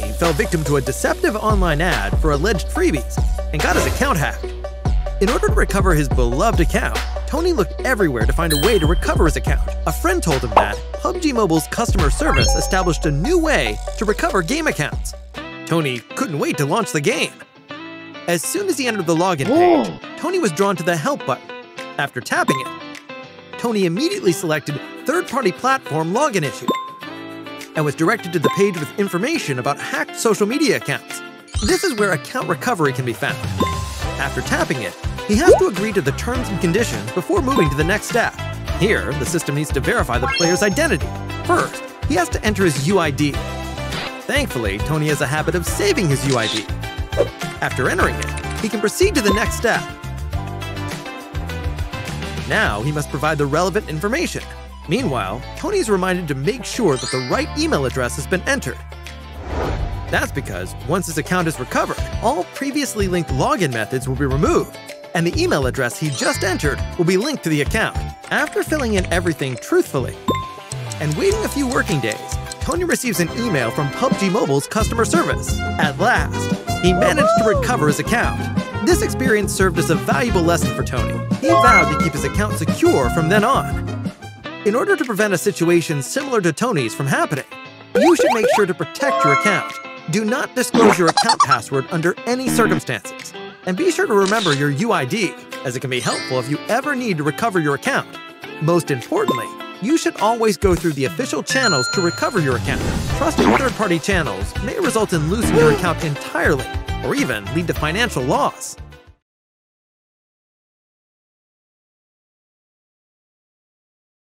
Sony fell victim to a deceptive online ad for alleged freebies and got his account hacked. In order to recover his beloved account, Tony looked everywhere to find a way to recover his account. A friend told him that PUBG Mobile's customer service established a new way to recover game accounts. Tony couldn't wait to launch the game. As soon as he entered the login page, Tony was drawn to the help button. After tapping it, Tony immediately selected third-party platform login issue and was directed to the page with information about hacked social media accounts. This is where account recovery can be found. After tapping it, he has to agree to the terms and conditions before moving to the next step. Here, the system needs to verify the player's identity. First, he has to enter his UID. Thankfully, Tony has a habit of saving his UID. After entering it, he can proceed to the next step. Now, he must provide the relevant information. Meanwhile, Tony is reminded to make sure that the right email address has been entered. That's because once his account is recovered, all previously linked login methods will be removed, and the email address he just entered will be linked to the account. After filling in everything truthfully and waiting a few working days, Tony receives an email from PUBG Mobile's customer service. At last, he managed to recover his account. This experience served as a valuable lesson for Tony. He vowed to keep his account secure from then on. In order to prevent a situation similar to Tony's from happening, you should make sure to protect your account. Do not disclose your account password under any circumstances. And be sure to remember your UID, as it can be helpful if you ever need to recover your account. Most importantly, you should always go through the official channels to recover your account. Trusting third-party channels may result in losing your account entirely, or even lead to financial loss.